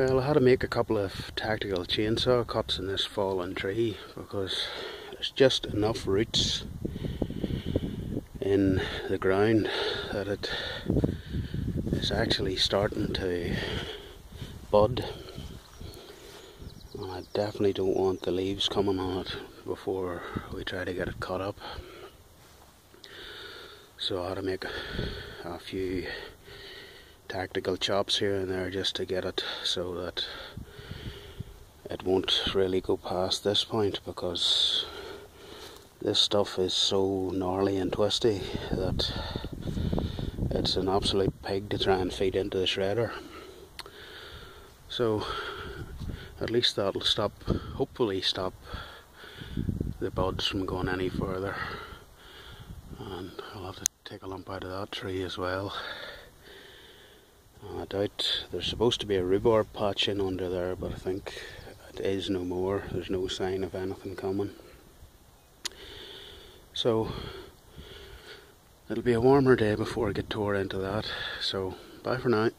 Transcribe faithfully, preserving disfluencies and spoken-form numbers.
Well, I had to make a couple of tactical chainsaw cuts in this fallen tree because there's just enough roots in the ground that it is actually starting to bud, and I definitely don't want the leaves coming on it before we try to get it cut up. So I had to make a few tactical chops here and there just to get it so that it won't really go past this point, because this stuff is so gnarly and twisty that it's an absolute pig to try and feed into the shredder. So at least that'll stop, hopefully stop the buds from going any further, and I'll have to take a lump out of that tree as well. I doubt, there's supposed to be a rhubarb patch in under there, but I think it is no more. There's no sign of anything coming. So it'll be a warmer day before I get tore into that. So bye for now.